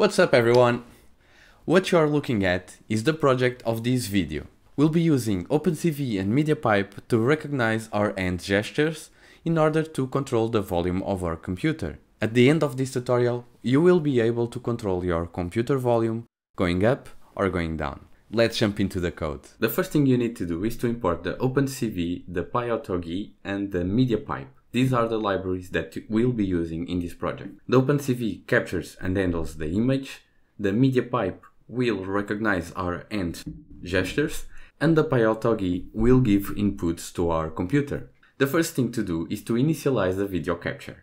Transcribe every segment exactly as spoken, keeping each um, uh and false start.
What's up everyone? What you are looking at is the project of this video. We'll be using OpenCV and MediaPipe to recognize our hand gestures in order to control the volume of our computer. At the end of this tutorial, you will be able to control your computer volume going up or going down. Let's jump into the code. The first thing you need to do is to import the OpenCV, the PyAutoGUI and the MediaPipe. These are the libraries that we'll be using in this project. The OpenCV captures and handles the image, the MediaPipe will recognize our hand gestures, and the PyAutoGUI will give inputs to our computer. The first thing to do is to initialize the video capture.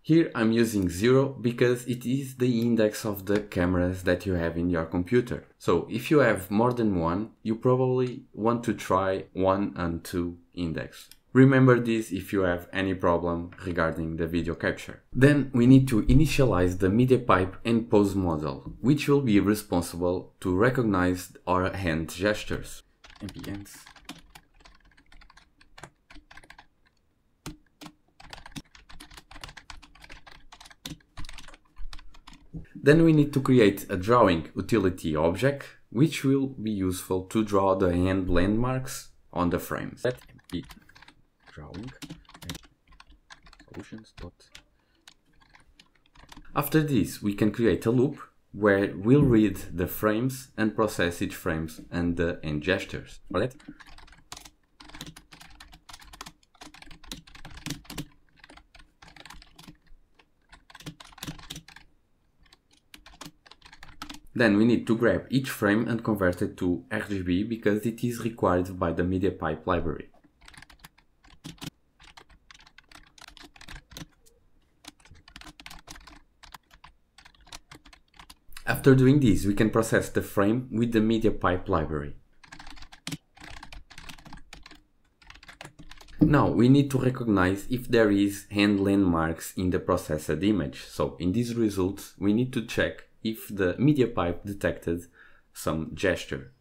Here I'm using zero because it is the index of the cameras that you have in your computer. So if you have more than one, you probably want to try one and two index. Remember this if you have any problem regarding the video capture. Then we need to initialize the MediaPipe and pose model, which will be responsible to recognize our hand gestures. Then we need to create a drawing utility object, which will be useful to draw the hand landmarks on the frames. After this, we can create a loop where we'll read the frames and process each frames and the hand gestures. Right? Then we need to grab each frame and convert it to R G B because it is required by the MediaPipe library. After doing this, we can process the frame with the MediaPipe library. Now we need to recognize if there is hand landmarks in the processed image. So in these results, we need to check if the MediaPipe detected some gesture.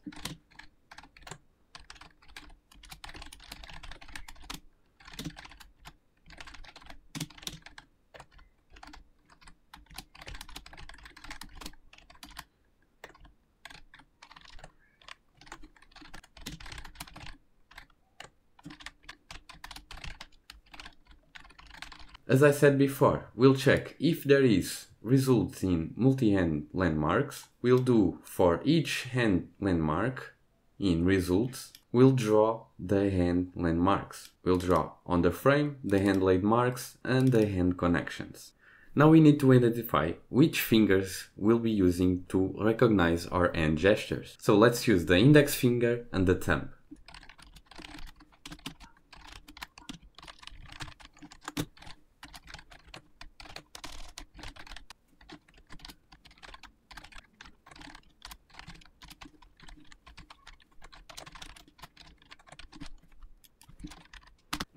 As I said before, we'll check if there is results in multi-hand landmarks. We'll do for each hand landmark in results, we'll draw the hand landmarks. We'll draw on the frame, the hand landmarks and the hand connections. Now we need to identify which fingers we'll be using to recognize our hand gestures. So let's use the index finger and the thumb.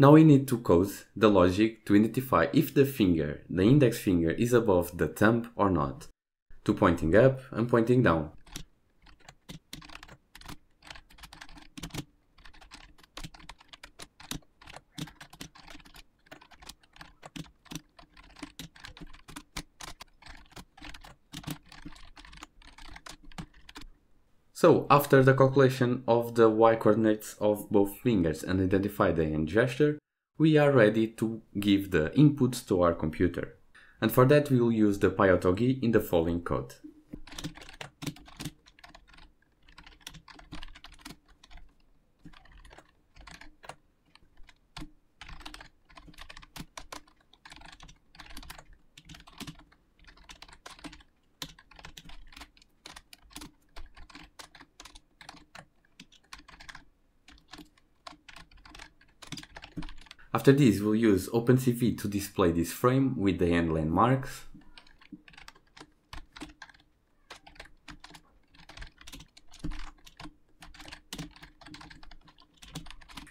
Now we need to code the logic to identify if the finger, the index finger, is above the thumb or not, to pointing up and pointing down. So, after the calculation of the Y coordinates of both fingers and identify the hand gesture, we are ready to give the inputs to our computer. And for that we will use the PyAutoGUI in the following code. After this, we'll use OpenCV to display this frame with the hand landmarks.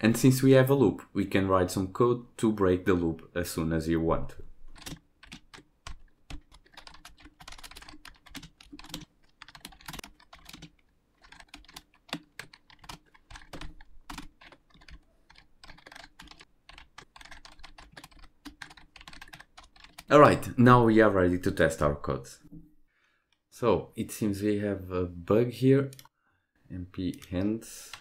And since we have a loop, we can write some code to break the loop as soon as you want. All right, now we are ready to test our code. So it seems we have a bug here. M P hands.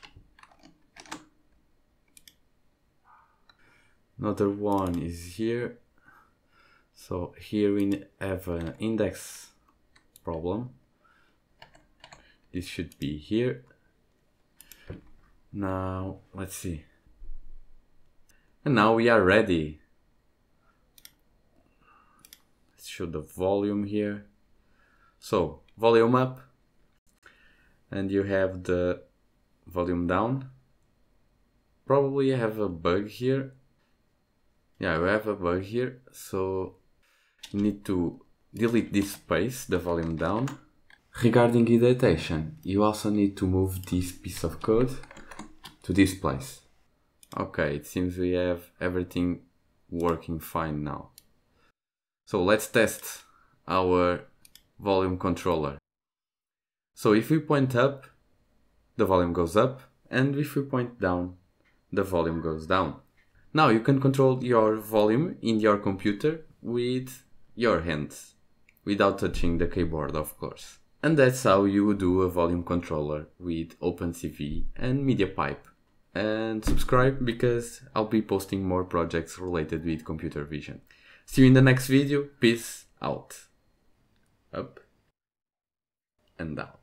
Another one is here. So here we have an index problem. This should be here. Now let's see. And now we are ready. Let's show the volume here. So volume up, and you have the volume down. Probably I have a bug here. Yeah, we have a bug here, so you need to delete this space, the volume down. Regarding indentation, you also need to move this piece of code to this place. Okay, it seems we have everything working fine now. So let's test our volume controller. So if we point up, the volume goes up, and if we point down, the volume goes down. Now you can control your volume in your computer with your hands, without touching the keyboard, of course. And that's how you do a volume controller with OpenCV and MediaPipe. And subscribe, because I'll be posting more projects related with computer vision. See you in the next video. Peace out. Up and down.